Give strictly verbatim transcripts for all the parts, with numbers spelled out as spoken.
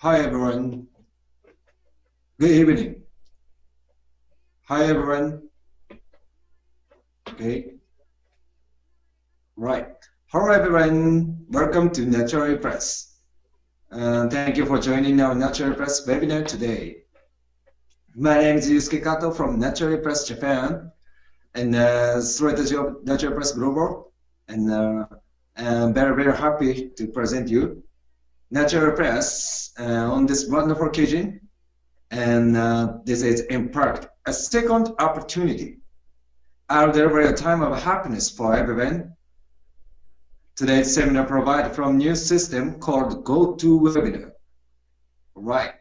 Hi everyone. Good evening. Hi everyone. Okay. Right. Hello everyone. Welcome to Naturally Plus. Uh, thank you for joining our Naturally Plus webinar today. My name is Yusuke Kato from Naturally Plus Japan and uh, strategy of Naturally Plus Global, and uh, I'm very very happy to present you Naturally Plus uh, on this wonderful occasion, and uh, this is in part a second opportunity. I'll deliver a time of happiness for everyone. Today's seminar provided from a new system called Go to Webinar. Right.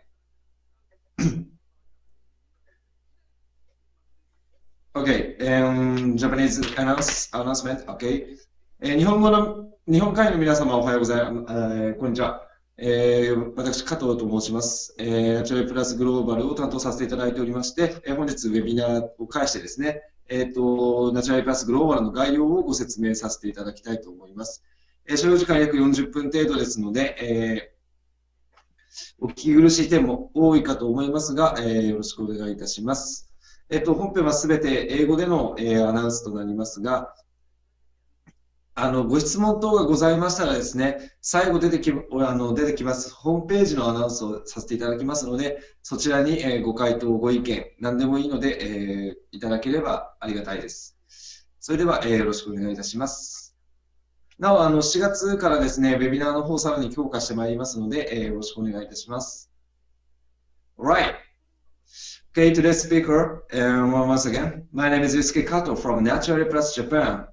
Okay. Um, Japanese announce, announcement. Okay. Eh, 日本語の日本会の皆様おはようございます。えー、こんにちは。 えー、私、加藤と申します。ナチュラルプラスグローバルを担当させていただいておりまして、えー、本日ウェビナーを介してですね、えーと、ナチュラルプラスグローバルの概要をご説明させていただきたいと思います。えー、所要時間約よんじゅっぷん程度ですので、えー、お聞き苦しい点も多いかと思いますが、えー、よろしくお願いいたします。えーと、本編はすべて英語での、えー、アナウンスとなりますが、 あの、ご質問等がございましたらですね、最後出てき、あの、出てきます、ホームページのアナウンスをさせていただきますので、そちらに、えー、ご回答、ご意見、何でもいいので、えー、いただければありがたいです。それでは、えー、よろしくお願いいたします。なお、あの、しがつからですね、ウェビナーの方をさらに強化してまいりますので、えー、よろしくお願いいたします。Right. Okay, today's speaker, um, once again, my name is Yusuke Kato from Naturally Plus Japan.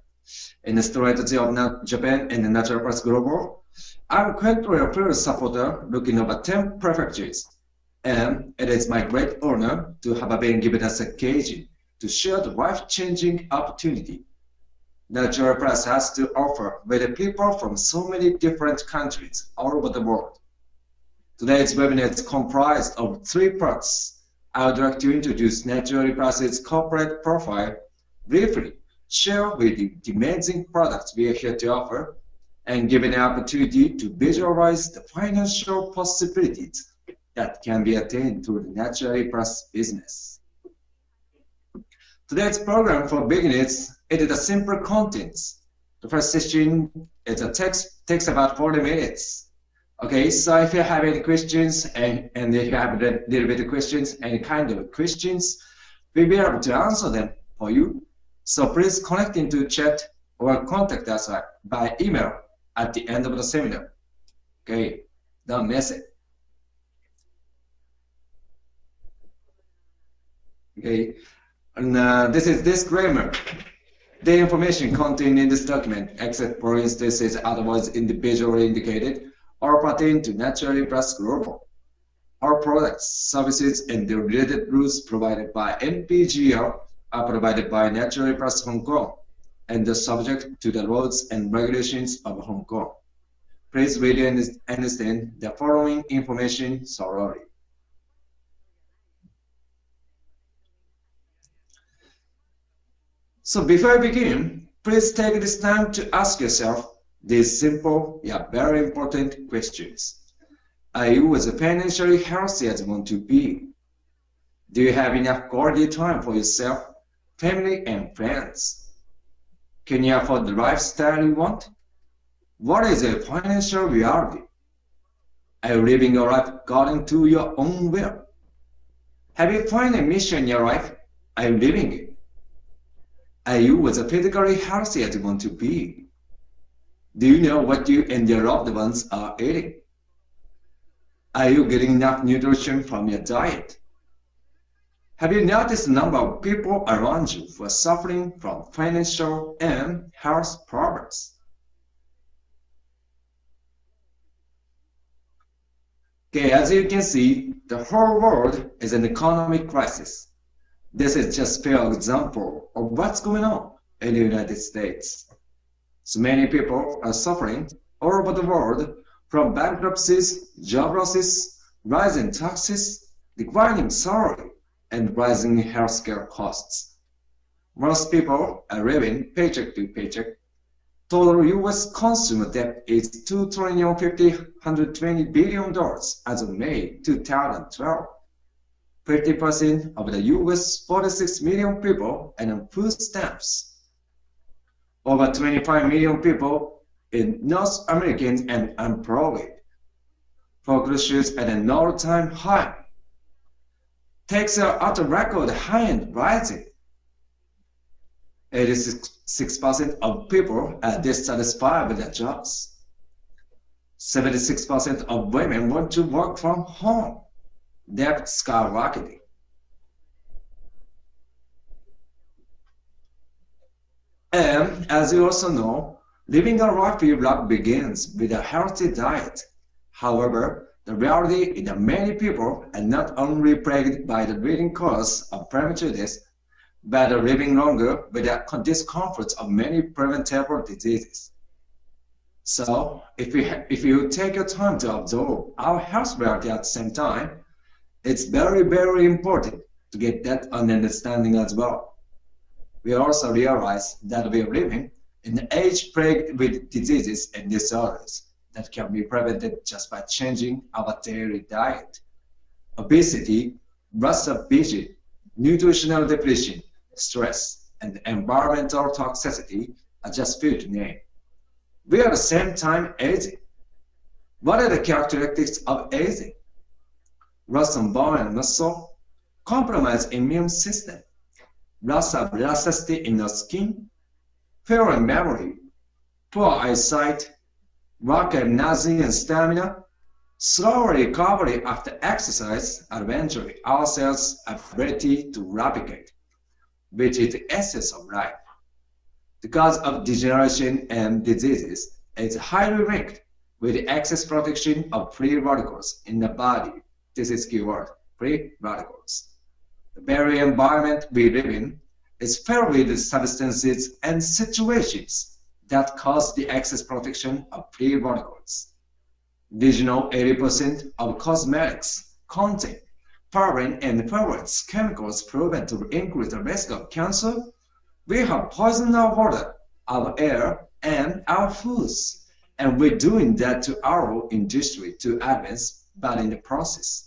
In the strategy of Japan and the Natural Plus Global, I'm currently a previous supporter looking over ten prefectures, and it is my great honor to have been given us a occasion to share the life-changing opportunity Natural Plus has to offer with the people from so many different countries all over the world. Today's webinar is comprised of three parts. I would like to introduce Natural Plus's corporate profile briefly, share with you the amazing products we are here to offer, and give an opportunity to visualize the financial possibilities that can be attained through the Naturally Plus business. Today's program for beginners, it is a simple contents. The first session is a text, takes about forty minutes. Okay, so if you have any questions, and, and if you have a little bit of questions, any kind of questions, we'll be able to answer them for you. So please connect into chat or contact us by email at the end of the seminar. Okay, don't miss it. Okay, and uh, this is disclaimer. The information contained in this document, except for instances otherwise individually indicated, or pertain to Naturally Plus Global. Our products, services, and the related rules provided by N P G L are provided by Naturally Plus Hong Kong and are subject to the laws and regulations of Hong Kong. Please really understand the following information thoroughly. So before I begin, please take this time to ask yourself these simple yet very important questions. Are you as financially healthy as you want to be? Do you have enough quality time for yourself, family, and friends? Can you afford the lifestyle you want? What is your financial reality? Are you living your life according to your own will? Have you found a mission in your life? Are you living it? Are you as physically healthy as you want to be? Do you know what you and your loved ones are eating? Are you getting enough nutrition from your diet? Have you noticed the number of people around you who are suffering from financial and health problems? Okay, as you can see, the whole world is an economic crisis. This is just a fair example of what's going on in the United States. So many people are suffering all over the world from bankruptcies, job losses, rising taxes, declining salary, and rising healthcare costs. Most people are living paycheck to paycheck, Total U S consumer debt is two trillion five hundred twenty billion dollars as of May two thousand twelve. fifty percent of the U S forty-six million people are on food stamps. Over twenty-five million people in North Americans are unemployed. Foreclosures at an all-time high. Taxes are at a record high and rising. eighty-six percent of people are dissatisfied with their jobs. seventy-six percent of women want to work from home. Debt skyrocketing. And as you also know, living a healthy life begins with a healthy diet. However, the reality is that many people are not only plagued by the leading cause of premature death, but are living longer with the discomforts of many preventable diseases. So, if you, if you take your time to absorb our health reality at the same time, it's very, very important to get that understanding as well. We also realize that we are living in an age plagued with diseases and disorders that can be prevented just by changing our daily diet. Obesity, loss of vision, nutritional depletion, stress, and environmental toxicity are just few to name. We are at the same time aging. What are the characteristics of aging? Loss of bone and muscle, compromised immune system, loss of elasticity in the skin, poor memory, poor eyesight, lack of energy and stamina, slow recovery after exercise, and eventually our cells' ability to replicate, which is the essence of life. The cause of degeneration and diseases is highly linked with the excess production of free radicals in the body. This is keyword, free radicals. The very environment we live in is filled with substances and situations that cause the excess production of free radicals. Regional eighty percent of cosmetics contain parabens and fluorides, chemicals proven to increase the risk of cancer. We have poisoned our water, our air, and our foods, and we're doing that to our industry to advance, but in the process,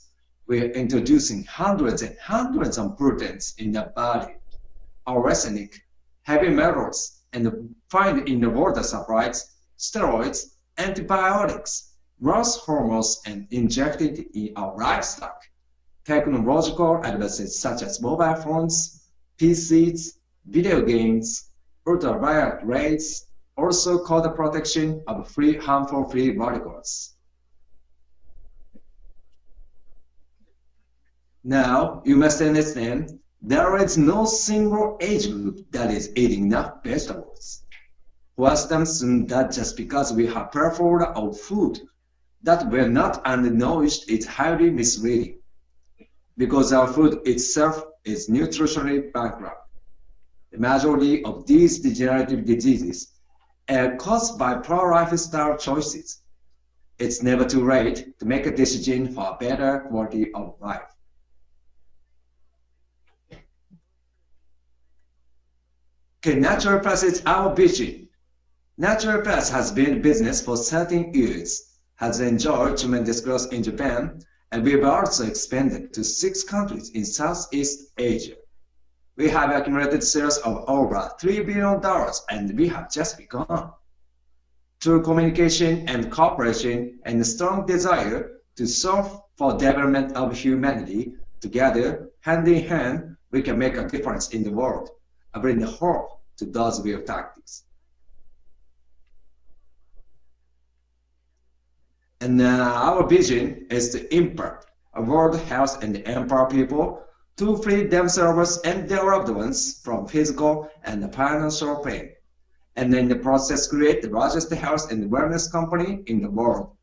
we're introducing hundreds and hundreds of pollutants in the body. Arsenic, heavy metals, and found in the water supplies, steroids, antibiotics, growth hormones, and injected in our livestock. Technological advances such as mobile phones, P Cs, video games, ultraviolet rays, also called the protection of free harmful free radicals. Now, you must understand, there is no single age group that is eating enough vegetables. For instance, that just because we have preferred our food that we're not undernourished is highly misleading, because our food itself is nutritionally bankrupt. The majority of these degenerative diseases are caused by poor lifestyle choices. It's never too late to make a decision for a better quality of life. Okay, Natural Plus is our vision. Natural Plus has been in business for thirteen years, has enjoyed tremendous growth in Japan, and we've also expanded to six countries in Southeast Asia. We have accumulated sales of over three billion dollars, and we have just begun. Through communication and cooperation and a strong desire to solve for development of humanity, together, hand in hand, we can make a difference in the world and bring hope to those real tactics. And uh, our vision is to impact a world health and empower people to free themselves and their loved ones from physical and financial pain, and in the process create the largest health and wellness company in the world.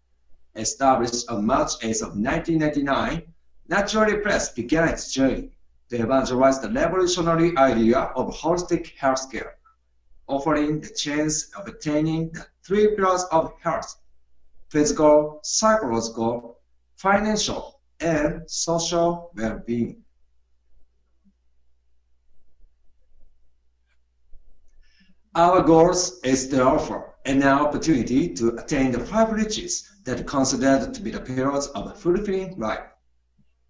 Established on March eighth of nineteen ninety-nine, Naturally Plus began its journey to evangelize the revolutionary idea of holistic healthcare, offering the chance of attaining the three pillars of health: physical, psychological, financial, and social well-being. Our goals is to offer an opportunity to attain the five riches that are considered to be the pillars of fulfilling life: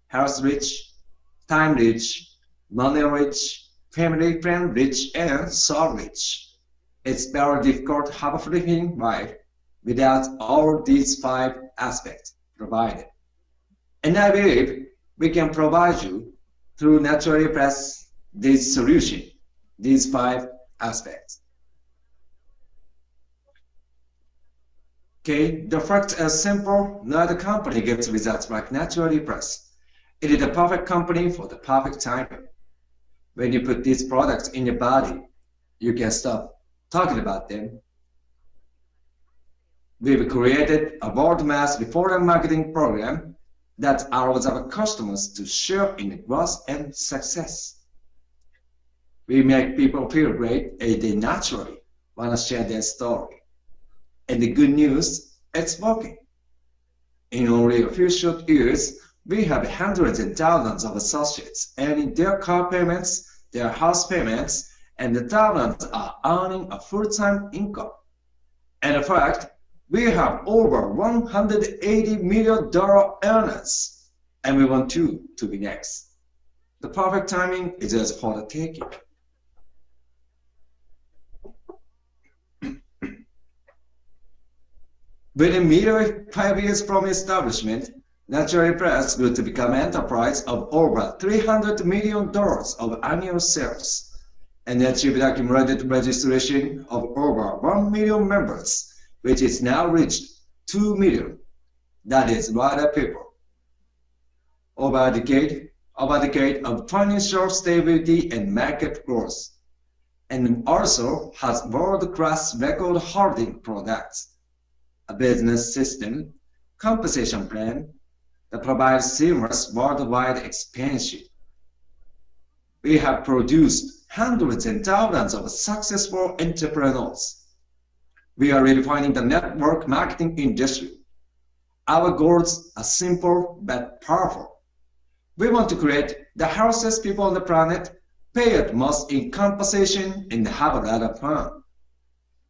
health rich, time rich, money rich, family friend rich, and soul rich. It's very difficult to have a fulfilling life without all these five aspects provided. And I believe we can provide you through Naturally Plus this solution, these five aspects. Okay, the facts are simple. No other company gives results like Naturally Plus. It is the perfect company for the perfect time. When you put these products in your body, you can stop talking about them. We've created a world-mass referral marketing program that allows our customers to share in the growth and success. We make people feel great and they naturally want to share their story. And the good news, it's working. In only a few short years, we have hundreds and thousands of associates earning their car payments, their house payments, and the thousands are earning a full-time income. And in fact, we have over one hundred eighty million dollar earners, and we want you to be next. The perfect timing is just for the taking. Within merely five years from establishment, Naturally Plus grew to become an enterprise of over three hundred million dollars of annual sales, and achieved a cumulative registration of over one million members, which is now reached two million. That is wider people. Over a decade, over a decade of financial stability and market growth, and also has world-class record holding products, a business system, compensation plan that provides seamless worldwide expansion. We have produced hundreds and thousands of successful entrepreneurs. We are redefining the network marketing industry. Our goals are simple but powerful. We want to create the healthiest people on the planet, pay it most in compensation, and have a lot of fun.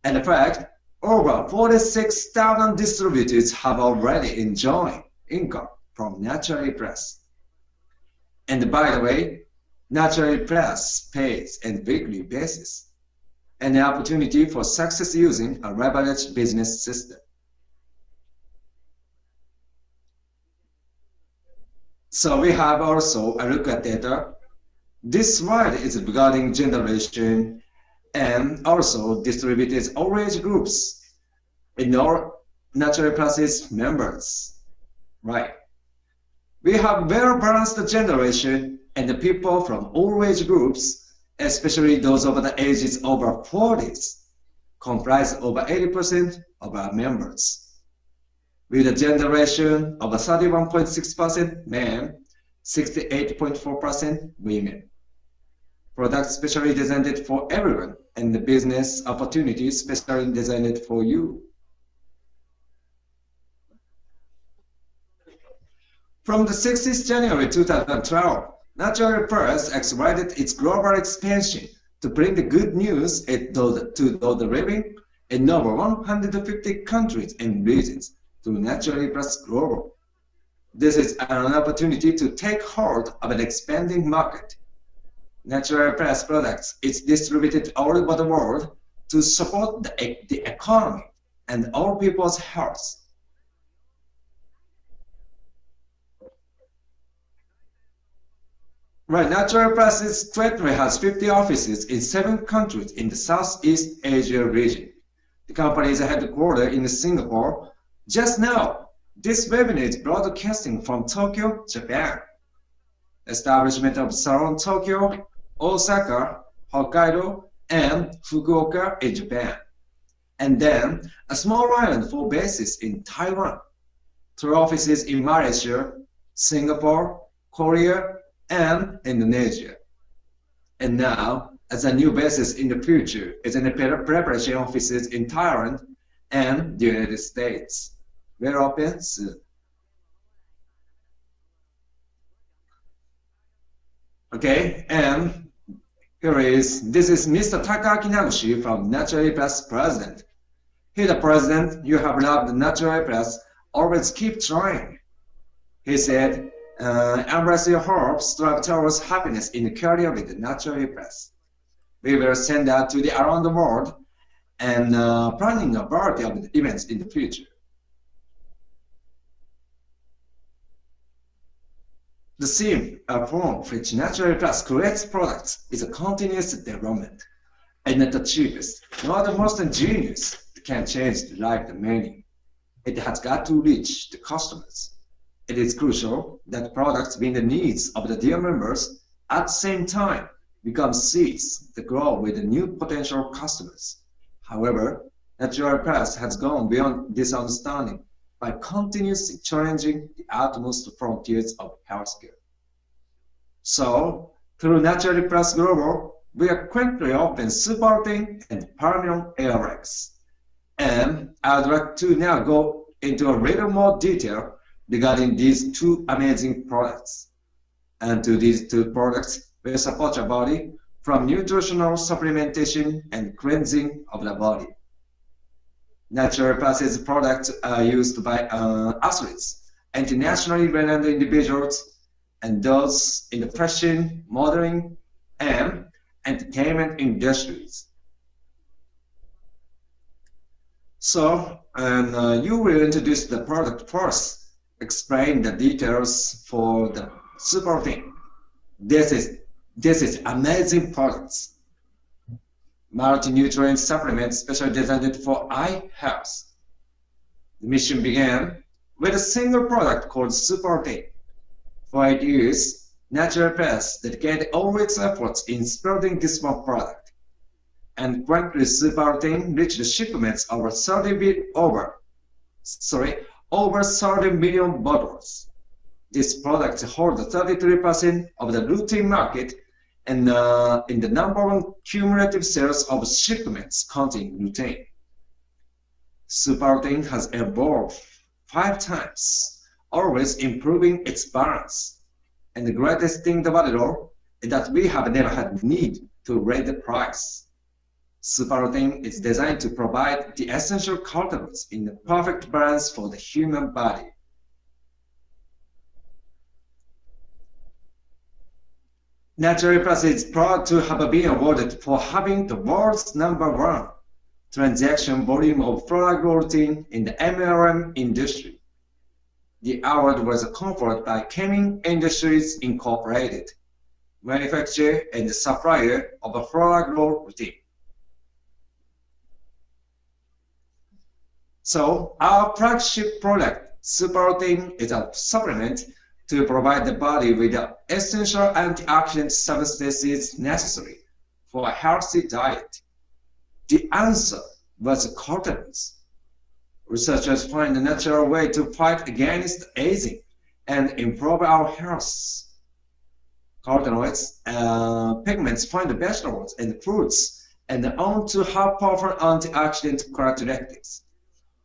And in fact, over forty-six thousand distributors have already enjoyed income from Naturally Plus. And by the way, Naturally Plus pays on a weekly basis, and the opportunity for success using a leveraged business system. So we have also a look at data. This slide is regarding generation and also distributed all age groups in all Naturally Plus's members. Right. We have well-balanced generation and the people from all age groups, especially those over the ages over forties, comprise over eighty percent of our members, with a gender ratio of thirty-one point six percent men, sixty-eight point four percent women. Products specially designed for everyone, and the business opportunities specially designed for you. From the sixth of January two thousand twelve, Naturally Plus accelerated its global expansion to bring the good news to those living in over one hundred fifty countries and regions through Naturally Plus Global. This is an opportunity to take hold of an expanding market. Naturally Plus products is distributed all over the world to support the, the economy and all people's health. Right, Naturally Plus currently has fifty offices in seven countries in the Southeast Asia region. The company is headquartered in Singapore. Just now, this webinar is broadcasting from Tokyo, Japan. Establishment of Salon Tokyo, Osaka, Hokkaido, and Fukuoka in Japan. And then, a small island for bases in Taiwan. Three offices in Malaysia, Singapore, Korea, and Indonesia. And now, as a new basis in the future, is in the preparation offices in Thailand and the United States. We're open soon. Okay, and Here he is. This is Mister Takaki Nagoshi from Naturally Plus President. He the president, you have loved Naturally Plus, always keep trying. He said, uh, embrace your hope, strive towards happiness in the career with Naturally Plus. We will send out to the around the world and uh, planning a variety of events in the future. The theme upon which Naturally Plus creates products is a continuous development, and not the cheapest, nor the most ingenious, can change the life of many. It has got to reach the customers. It is crucial that products meet the needs of the dear members at the same time become seeds that grow with the new potential customers. However, Naturally Plus has gone beyond this understanding by continuously challenging the utmost frontiers of healthcare. So, through Naturally Plus Global, we are quickly open SuperTein and Paramylon A R X. And I would like to now go into a little more detail regarding these two amazing products. And to these two products, will support your body from nutritional supplementation and cleansing of the body. Naturally Plus products are used by uh, athletes, internationally renowned individuals, and those in the fashion, modeling, and entertainment industries. So, and uh, you will introduce the product first, explain the details for the SuperTein. This is this is amazing products. Multi-nutrient supplements specially designed for eye health. The mission began with a single product called SuperTein. For its use, Naturally Plus dedicated all its efforts in spreading this one product. And quickly, SuperTein reached the shipments over thirty over, sorry, over thirty million bottles. This product holds thirty-three percent of the lutein market, and uh, in the number one cumulative sales of shipments containing lutein. SuperTein has evolved five times, always improving its balance. And the greatest thing about it all is that we have never had need to raise the price. SuperTein is designed to provide the essential cultivars in the perfect balance for the human body. Naturally Plus is proud to have been awarded for having the world's number one transaction volume of product routine in the M L M industry. The award was conferred by Keming Industries Incorporated, manufacturer and supplier of a product routine. So, our flagship product, SuperTein, is a supplement to provide the body with the essential antioxidant substances necessary for a healthy diet. The answer was cultivars. Researchers find a natural way to fight against aging and improve our health. Carotenoids, uh, pigments find vegetables and fruits and own to have powerful antioxidant characteristics.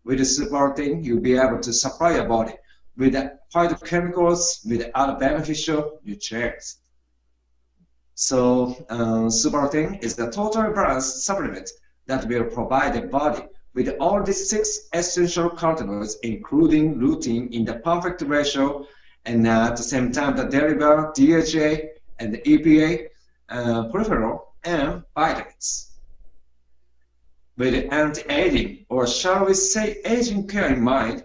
With the SuperTein, you'll be able to supply your body with phytochemicals, with other beneficial nutrients. So, um, SuperTein is the total balanced supplement that will provide the body with all the six essential carotenoids, including lutein, in the perfect ratio, and uh, at the same time that deliver D H A and the E P A, uh, peripheral, and vitamins. With anti-aging, or shall we say aging care in mind,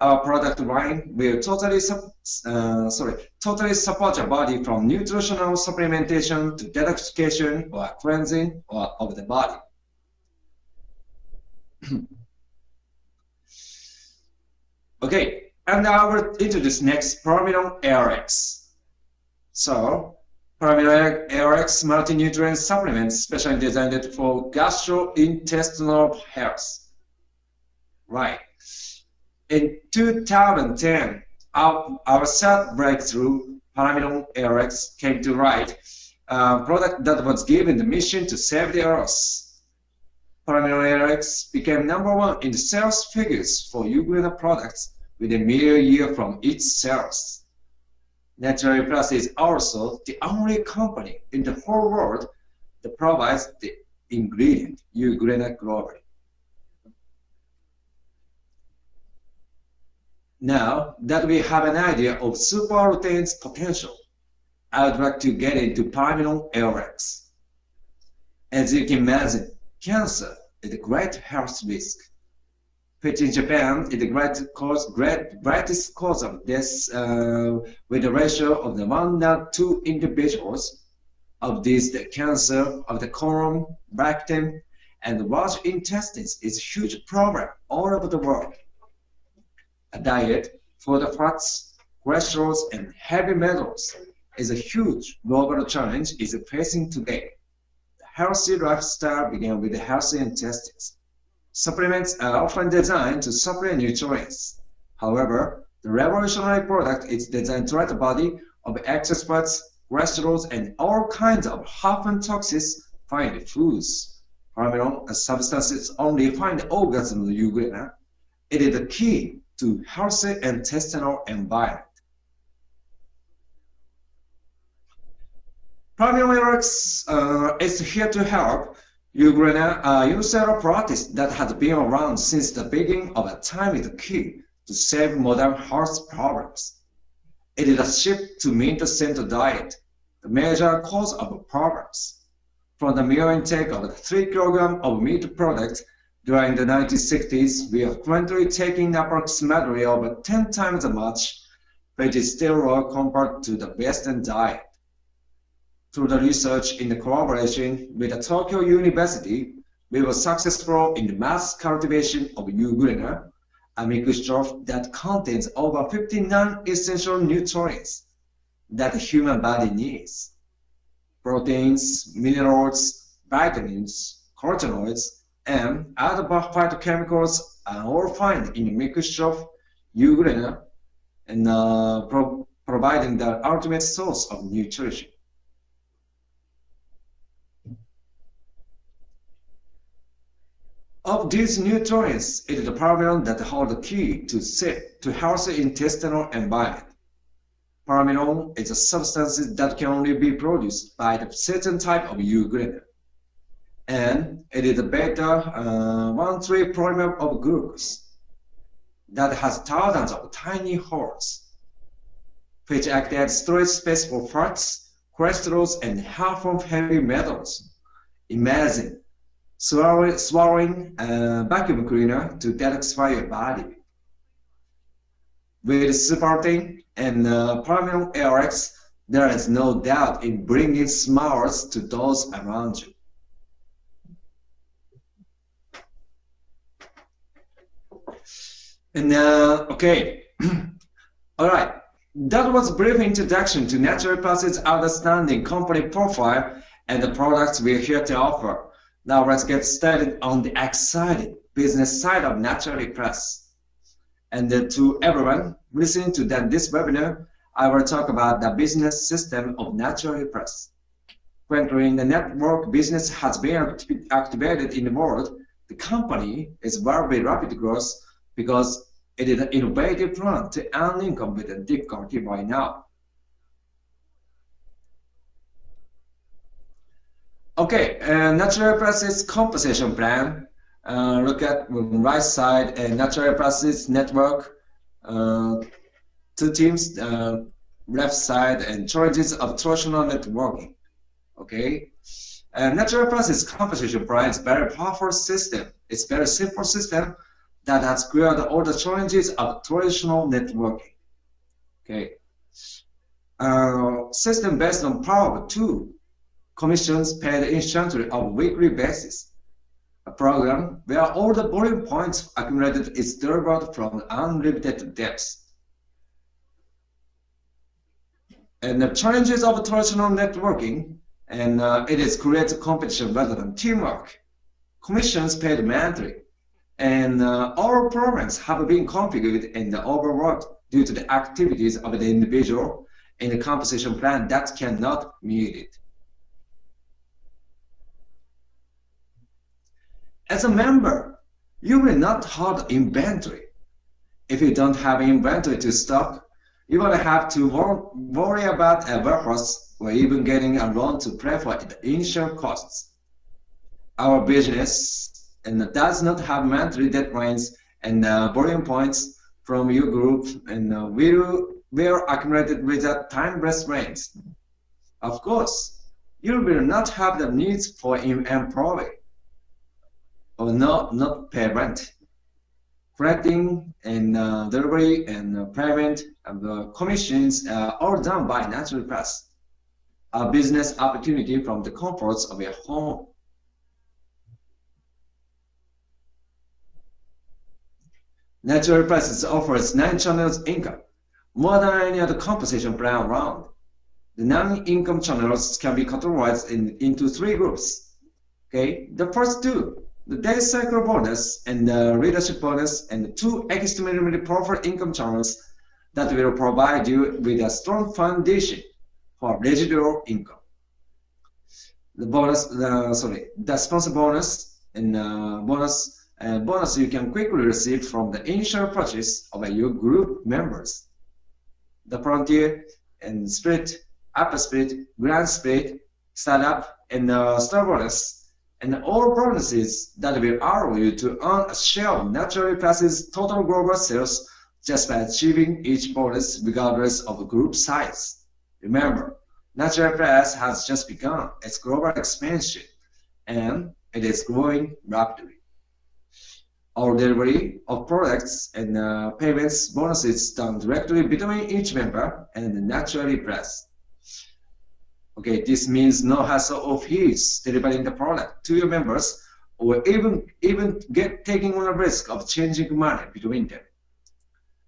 our product line will totally, uh, sorry, totally support your body from nutritional supplementation to detoxification or cleansing or of the body. Okay, and I will introduce next Paramylon A R X. So, Paramylon A R X multi-nutrient supplements specially designed for gastrointestinal health. Right. In two thousand ten, our, our third breakthrough, Paramylon A R X, came to light, a product that was given the mission to save the Earth. Paramylon A R X became number one in the sales figures for Ugrena products within a mere year from its sales. Naturally Plus is also the only company in the whole world that provides the ingredient, euglena globulin. Now that we have an idea of super lutein's potential, I would like to get into Paramylon A R X. As you can imagine, cancer is a great health risk, which in Japan is the great cause, great, greatest cause of death, uh, with a ratio of the one to two individuals of these. The cancer of the colon, rectum, and the large intestines is a huge problem all over the world. A diet for the fats, cholesterol, and heavy metals is a huge global challenge is facing today. The healthy lifestyle begins with the healthy intestines. Supplements are often designed to supply nutrients. However, the revolutionary product is designed to rid the body of excess fats, cholesterol, and all kinds of harmful toxins found in foods. Paramylon, a substance only found in organs of the euglena, it is the key to healthy intestinal environment. Paramylon A R X uh, is here to help euglena uh, euglena practice that has been around since the beginning of a time is the key to save modern health problems. It is a shift to meat-centered diet, the major cause of problems. From the mere intake of three kilograms of meat products during the nineteen sixties, we are currently taking approximately over ten times as much, but is still low compared to the Western diet. Through the research in the collaboration with the Tokyo University, we were successful in the mass cultivation of euglena, a mixture that contains over fifty non-essential nutrients that the human body needs: proteins, minerals, vitamins, carotenoids, and other phytochemicals are all found in the mixture of euglena, and uh, pro providing the ultimate source of nutrition. Of these nutrients, it is the paramylon that holds the key to safe, to healthy intestinal environment. Paramylon is a substance that can only be produced by a certain type of euglena, and it is a beta one three uh, polymer of glucose that has thousands of tiny holes, which act as storage space for fats, cholesterol, and harmful heavy metals. Imagine swallowing a vacuum cleaner to detoxify your body. With SuperTein and uh, Paramylon A R X, there is no doubt in bringing smiles to those around you. And uh, okay, all right. That was a brief introduction to Naturally Plus's outstanding company profile and the products we're here to offer. Now let's get started on the exciting business side of Naturally Plus. And uh, to everyone listening to that, this webinar, I will talk about the business system of Naturally Plus. When the network business has been act activated in the world, the company is very rapid growth because it is an innovative plan to earn income with a difficulty right now. Okay, uh, Naturally Plus's compensation plan. Uh, look at the right side, and uh, Naturally Plus's network, uh, two teams, uh, left side, and challenges of traditional networking. Okay, uh, Naturally Plus's compensation plan is a very powerful system. It's a very simple system that has cleared all the challenges of traditional networking. Okay, uh, system based on power two. Commissions paid instantly on a weekly basis. A program where all the volume points accumulated is derived from unlimited depths. And the challenges of traditional networking, and uh, it is creates competition rather than teamwork. Commissions paid monthly, and uh, all programs have been configured and overworked due to the activities of the individual in the compensation plan that cannot meet it. As a member, you will not hold inventory. If you don't have inventory to stock, you will have to worry about a warehouse We're even getting a loan to pay for the initial costs. Our business and does not have monthly deadlines and uh, volume points from your group, and uh, will will accumulated with a timeless range. Of course, you will not have the needs for an employee or not not pay rent. Collecting and uh, delivery and uh, payment and the commissions are all done by Naturally Plus, a business opportunity from the comforts of your home. Naturally Plus offers nine channels income, more than any other compensation plan around. The non-income channels can be categorized in, into three groups. Okay, the first two, the daily cycle bonus and the leadership bonus, and the two extremely powerful income channels that will provide you with a strong foundation for residual income. The bonus, the, sorry, the sponsor bonus and uh, bonus uh, bonus you can quickly receive from the initial purchase of your group members. The frontier and split, upper split, grand split, startup, and uh, star bonus, and all bonuses that will allow you to earn a share of Naturally Plus's total global sales just by achieving each bonus regardless of group size. Remember, Naturally Plus has just begun its global expansion, and it is growing rapidly. Our delivery of products and uh, payments bonuses done directly between each member and Naturally Plus. Okay, this means no hassle of his delivering the product to your members, or even even get taking on a risk of changing money between them.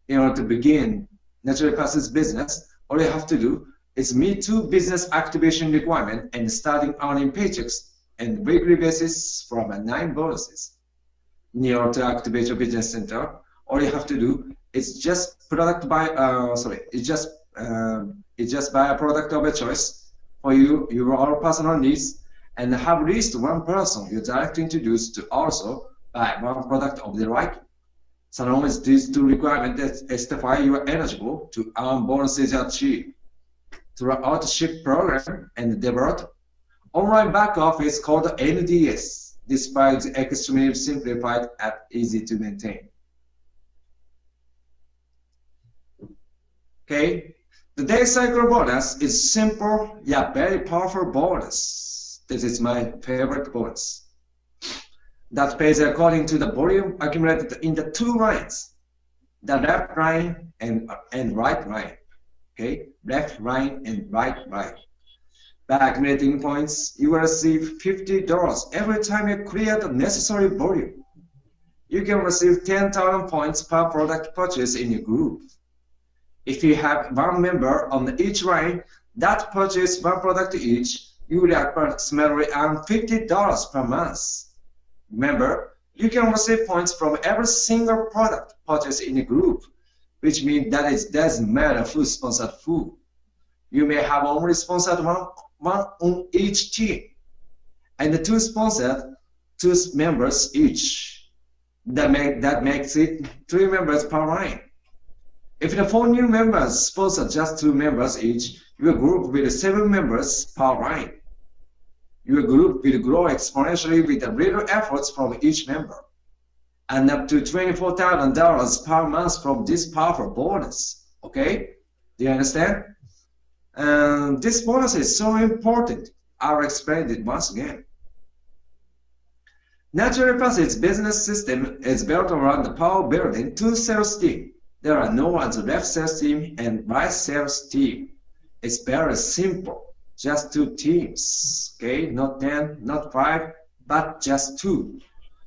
In order to begin Naturally Plus's business, all you have to do is meet two business activation requirement and starting earning paychecks and weekly basis from nine bonuses. In order to activate your business center, all you have to do is just product buy. Uh, sorry, it just uh, it just buy a product of your choice for you, your personal needs, and have at least one person you directly introduce to also buy one product of their liking. So long as these two requirements testify you are eligible to earn bonuses achieved throughout the ship program and develop online back office called M D S, despite the extremely simplified and easy to maintain. Okay. The daily cycle bonus is simple yet very powerful bonus. This is my favorite bonus. That pays according to the volume accumulated in the two lines, the left line and, and right line. Okay, left line and right line. By accumulating points, you will receive fifty dollars every time you clear the necessary volume. You can receive ten thousand points per product purchase in your group. If you have one member on each line that purchase one product each, you will approximately earn fifty dollars per month. Remember, you can receive points from every single product purchased in a group, which means that it doesn't matter who sponsored who. You may have only sponsored one, one on each team, and the two sponsored two members each. That, make, that makes it three members per line. If the four new members sponsor just two members each, your group will seven members per line. Your group will grow exponentially with the little efforts from each member, and up to twenty-four thousand dollars per month from this powerful bonus. Okay? Do you understand? And this bonus is so important. I'll explain it once again. Naturally Plus's business system is built around the power building two sales teams. There are no other left sales team and right sales team. It's very simple. Just two teams. Okay? Not ten, not five, but just two.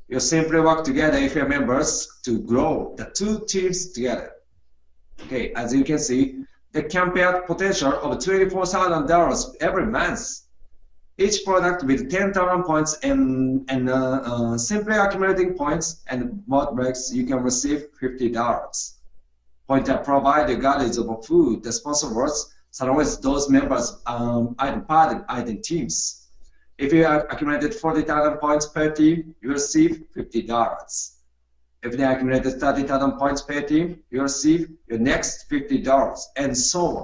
You simply work together if you're members to grow the two teams together. Okay, as you can see, the campaign potential of twenty-four thousand dollars every month. Each product with ten thousand points and, and uh, uh, simply accumulating points and mod breaks, you can receive fifty dollars. Point that provide regardless of food, the sponsor words, so long as those members um, identified in teams. If you have accumulated forty thousand points per team, you receive fifty dollars. If they accumulated thirty thousand points per team, you receive your next fifty dollars, and so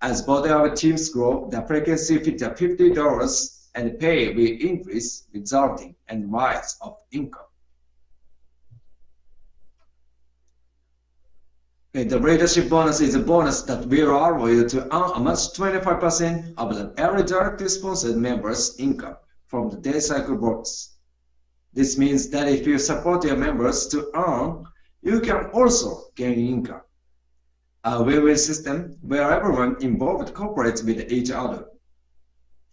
on. As both our teams grow, the frequency fee of fifty dollars and pay will increase, resulting in rise of income. Okay, the leadership bonus is a bonus that will allow you to earn a much twenty-five percent of the every directly sponsored member's income from the day cycle bonus. This means that if you support your members to earn, you can also gain income. A win-win system where everyone involved cooperates with each other.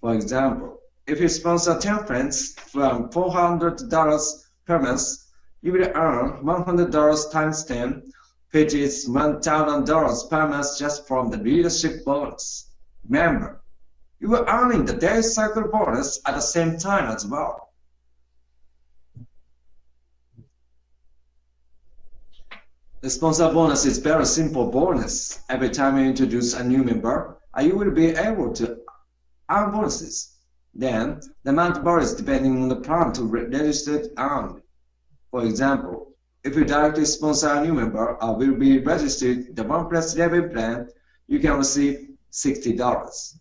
For example, if you sponsor ten friends from four hundred dollars per month, you will earn one hundred dollars times ten, which is one thousand dollars per month just from the leadership bonus. Remember, you are earning the daily cycle bonus at the same time as well. The sponsor bonus is a very simple bonus. Every time you introduce a new member, you will be able to earn bonuses. Then, the amount varies depending on the plan to register earned. For example, if you directly sponsor a new member or will be registered the one plus eleven plan, you can receive sixty dollars.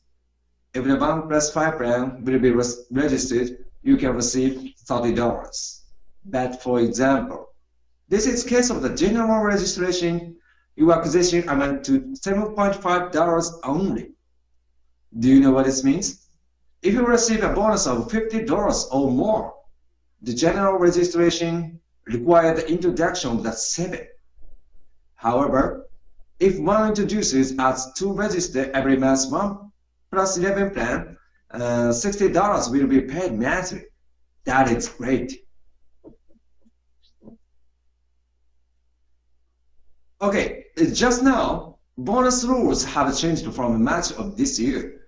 If the one plus five plan will be registered, you can receive thirty dollars. But for example, this is case of the general registration, your acquisition amount to seven point five dollars only. Do you know what this means? If you receive a bonus of fifty dollars or more, the general registration requires the introduction of the seven. However, if one introduces as to register every month one plus eleven plan, uh, sixty dollars will be paid monthly. That is great. Okay, just now, bonus rules have changed from March of this year.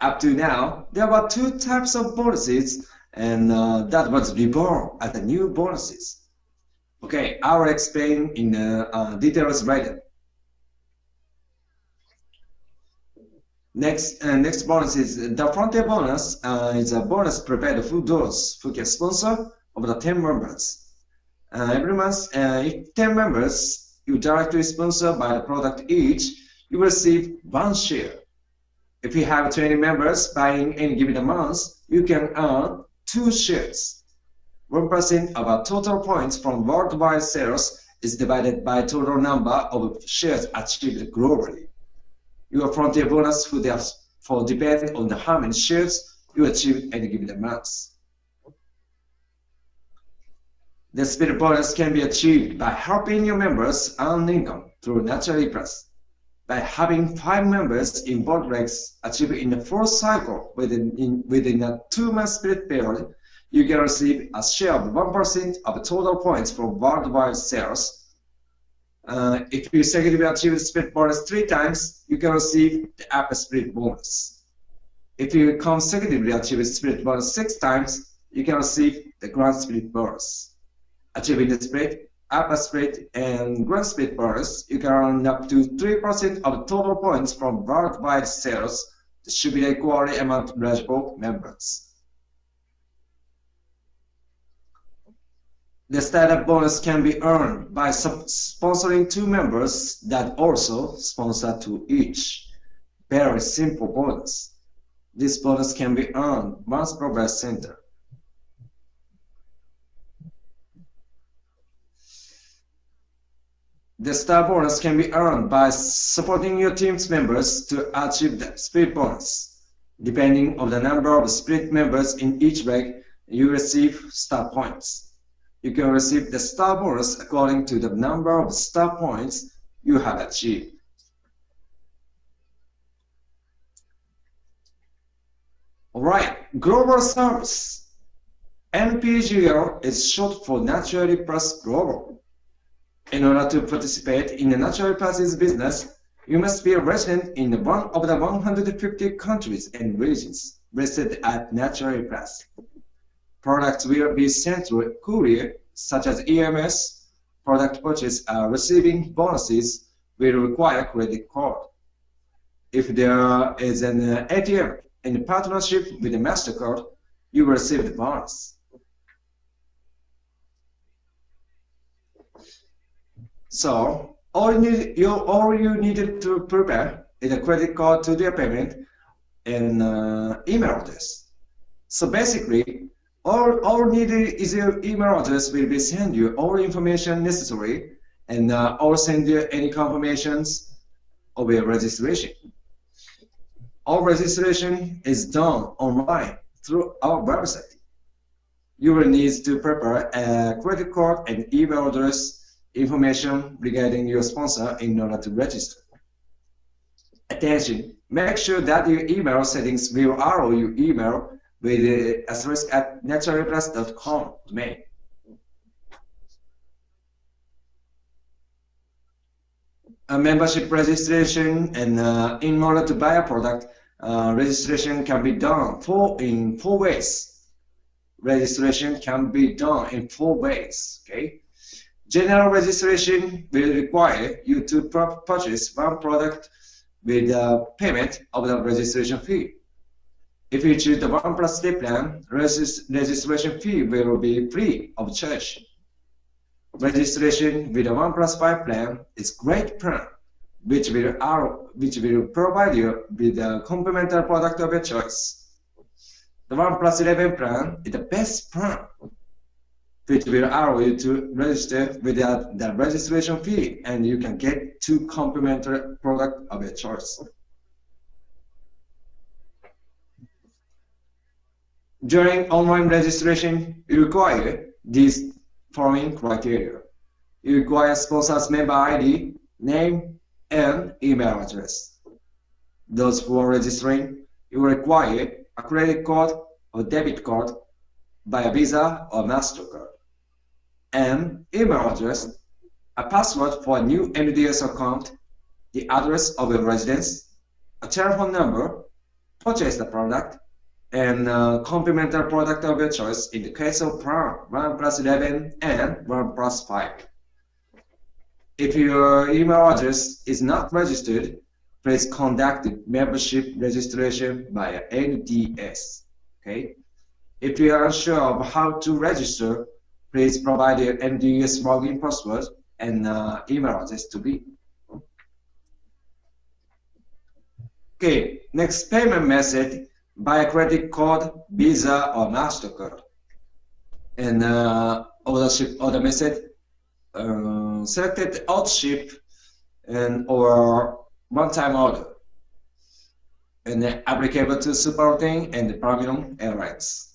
Up to now, there were two types of bonuses, and uh, that was reborn as the new bonuses. Okay, I will explain in uh, uh, details later. Next, uh, next bonus is the frontier bonus. Uh, is a bonus prepared for those who can sponsor over the ten members. Uh, every month, uh, if ten members you directly sponsor by the product each, you will receive one share. If you have twenty members buying any given amount, you can earn two shares. one percent of our total points from worldwide sales is divided by total number of shares achieved globally. Your frontier bonus for, the, for depending on the how many shares you achieve any given amount. The spirit bonus can be achieved by helping your members earn income through Naturally Plus. By having five members in both ranks achieve in the fourth cycle within, in, within a two-month spirit period, you can receive a share of one percent of total points from worldwide sales. Uh, if you successfully achieve spirit bonus three times, you can receive the upper spirit bonus. If you consecutively achieve spirit bonus six times, you can receive the grand spirit bonus. Achieving the split, upper split, and grand split bonus, you can earn up to three percent of total points from worldwide sales. This should be equally among eligible members. The startup bonus can be earned by sponsoring two members that also sponsor two each. Very simple bonus. This bonus can be earned once per breast center. The star bonus can be earned by supporting your team's members to achieve the split bonus. Depending on the number of split members in each rank, you receive star points. You can receive the star bonus according to the number of star points you have achieved. Alright, global service. N P G L is short for Naturally Plus Global. In order to participate in the Naturally Plus business, you must be a resident in one of the one hundred fifty countries and regions listed at Naturally Plus. Products will be sent through courier, such as E M S. Product purchase or receiving bonuses will require credit card. If there is an A T M in partnership with MasterCard, you will receive the bonus. So, all you, need, you, all you needed to prepare is a credit card to their payment, and uh, email address. So basically, all, all needed is your email address will be send you all information necessary, and uh, all send you any confirmations of your registration. All registration is done online through our website. You will need to prepare a credit card and email address information regarding your sponsor in order to register. Attention, make sure that your email settings will allow your email with the asterisk at naturally plus dot com domain. A membership registration, and uh, in order to buy a product, uh, registration can be done four in four ways. Registration can be done in four ways. Okay. General registration will require you to purchase one product with the payment of the registration fee. If you choose the one plus three plan, regist registration fee will be free of charge. Registration with a one plus five plan is great plan, which will, allow, which will provide you with a complementary product of your choice. The one plus eleven plan is the best plan, which will allow you to register without the registration fee, and you can get two complementary products of your choice. During online registration, you require these following criteria. You require sponsor's member I D, name, and email address. Those who are registering, you require a credit card or debit card by Visa or MasterCard, an email address, a password for a new M D S account, the address of your residence, a telephone number, purchase the product, and uh, complementary product of your choice in the case of plan one plus eleven and one plus five. If your email address is not registered, please conduct membership registration via N D S. Okay? If you are unsure of how to register, please provide your M D S login password and uh, email address to be. Okay, next payment method. By a credit card, Visa, or MasterCard. And uh, order ship, order method, uh, selected out ship and or one-time order. And then applicable to Super Lutein and the Paramylon A R X.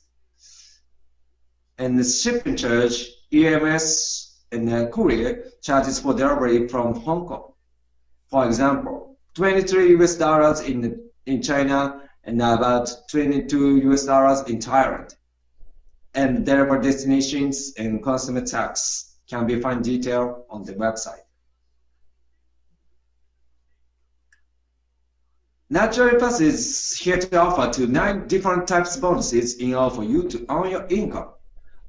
And the shipping charge, E M S, and the courier charges for delivery from Hong Kong. For example, twenty-three U S dollars in in China, and about twenty-two U S dollars in Thailand. And delivery destinations and consumer tax can be found detail on the website. Naturally Plus is here to offer to nine different types of bonuses in order for you to earn your income.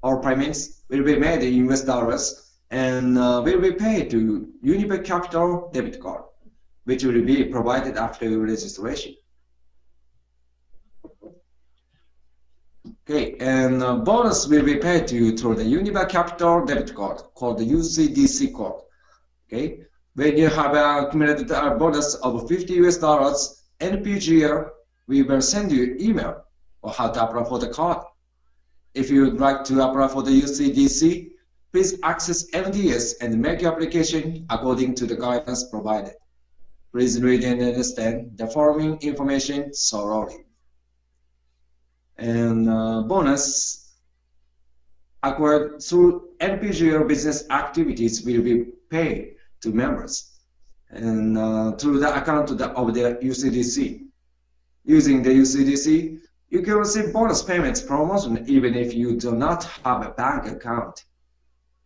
All payments will be made in U S dollars and uh, will be paid to Unipay Capital debit card, which will be provided after your registration. Okay, and uh, bonus will be paid to you through the Unipay Capital debit card called the U C D C card. Okay, when you have uh, accumulated a bonus of fifty U S dollars and P G L, we will send you email or how to apply for the card. If you would like to apply for the U C D C, please access M D S and make your application according to the guidance provided. Please read and understand the following information thoroughly. And uh, bonus acquired through N P G L business activities will be paid to members and uh, through the account of the, of the U C D C. Using the U C D C, you can receive bonus payments promotion even if you do not have a bank account.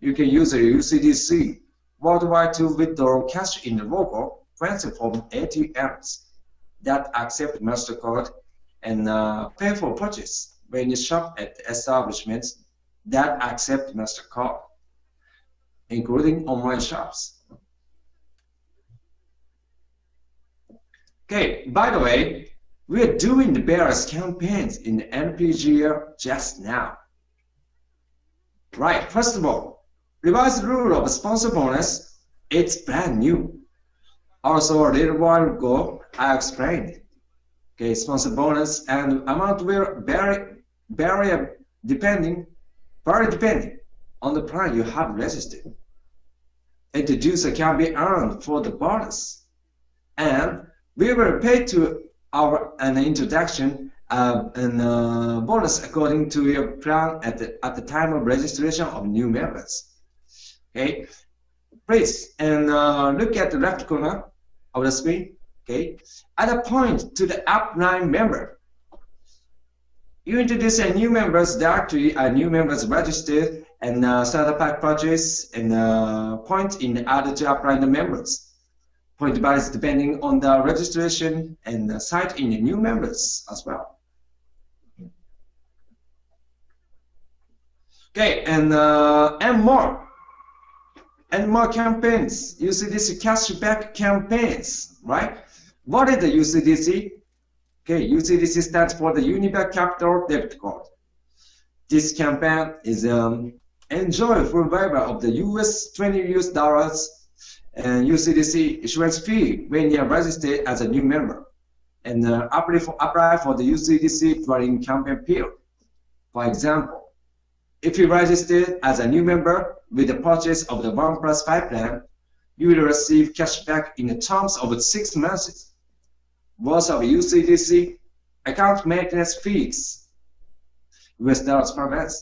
You can use the U C D C worldwide to withdraw cash in the local transform A T Ms that accept MasterCard, and uh, pay for purchase when you shop at establishments that accept MasterCard, including online shops. Okay, by the way, we are doing the various campaigns in the N P G L just now. Right, first of all, revised rule of sponsor bonus, it's brand new. Also, a little while ago, I explained, okay, sponsor bonus and amount will vary, vary depending, vary depending on the plan you have registered. A deducer can be earned for the bonus, and we will pay to our an introduction uh, and uh, bonus according to your plan at the at the time of registration of new members. Okay, please and uh, look at the left corner of the screen. Okay, at a point to the upline member, you introduce a new members directly, a new members registered, and uh, starter pack purchase and uh, point in the other to upline members. Point varies depending on the registration and the site in the new members as well. Okay, and uh, and more. And more campaigns, U C D C cashback campaigns, right? What is the U C D C? Okay, U C D C stands for the Unipay Capital Debit Card. This campaign is um, enjoy full waiver of the U S twenty U S dollars and U C D C issuance fee when you are registered as a new member, and uh, apply for apply for the U C D C during campaign period. For example, if you register as a new member with the purchase of the one plus five plan, you will receive cashback in the terms of six months worth of U C D C account maintenance fees, U S dollars per month,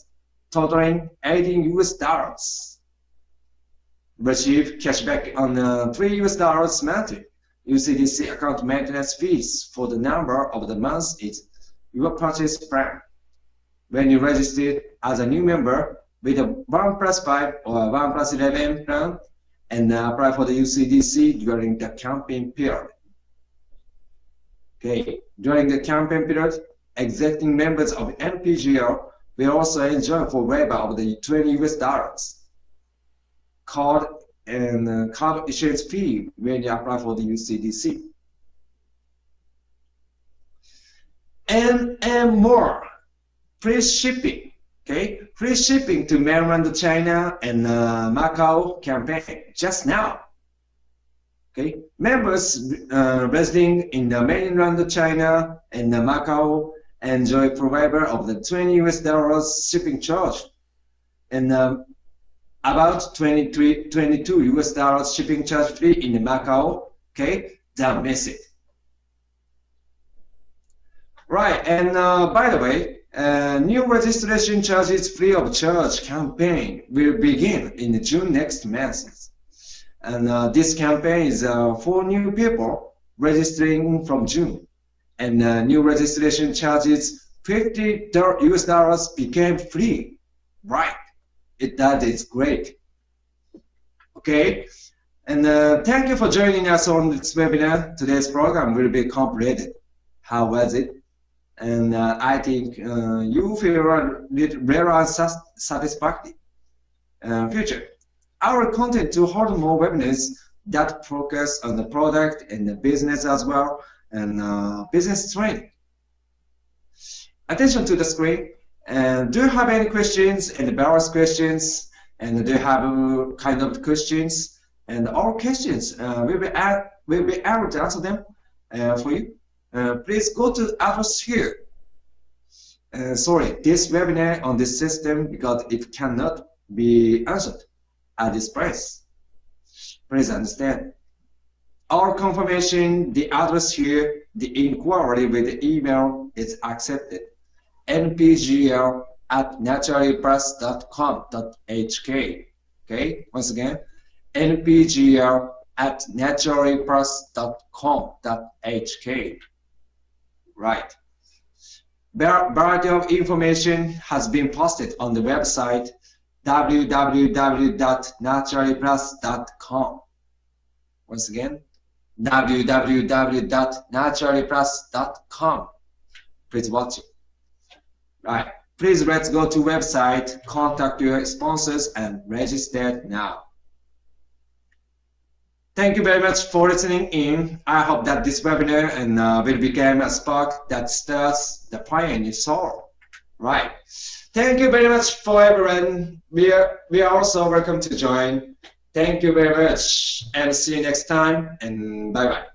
totaling eighteen U S dollars. Receive cashback on uh, three U S dollars monthly. U C D C account maintenance fees for the number of the months is your purchase plan. When you register as a new member with a one plus five or a one plus eleven plan and apply for the U C D C during the campaign period. Okay, during the campaign period, existing members of N P G L will also enjoy for waiver of the twenty U S dollars card and card issuance fee when you apply for the U C D C. And, and more. Free shipping, okay? Free shipping to mainland China and uh, Macau campaign just now, okay? Members uh, residing in the mainland China and uh, Macau enjoy provider of the twenty U S dollars shipping charge and um, about twenty-two U S dollars shipping charge fee in Macau, okay? Don't miss it. Right, and uh, by the way, Uh, new registration charges free of charge campaign will begin in June next month, and uh, this campaign is uh, for new people registering from June, and uh, new registration charges fifty U S dollars became free. Right, it that is great. Okay, and uh, thank you for joining us on this webinar. Today's program will be completed. How was it? And uh, I think uh, you feel very satisfactory. Uh, future, our content to hold more webinars that focus on the product and the business as well, and uh, business training. Attention to the screen. And uh, do you have any questions and various questions? And do you have uh, kind of questions? And all questions uh, will be at, will be able to answer them uh, for you. Uh, please go to atmosphere. Uh, sorry, this webinar on this system because it cannot be answered at this price. Please understand. Our confirmation, the address here, the inquiry with the email is accepted. N P G L at naturally plus dot com dot H K. Okay, once again, N P G L at naturally plus dot com dot H K. Right. Variety of information has been posted on the website w w w dot naturally plus dot com. Once again, w w w dot naturally plus dot com. Please watch it. Right. Please let's go to website, contact your sponsors, and register now. Thank you very much for listening in. I hope that this webinar and uh, will become a spark that stirs the fire in your soul. Right. Thank you very much for everyone. We are, we are also welcome to join Thank you very much, and see you next time, and bye-bye.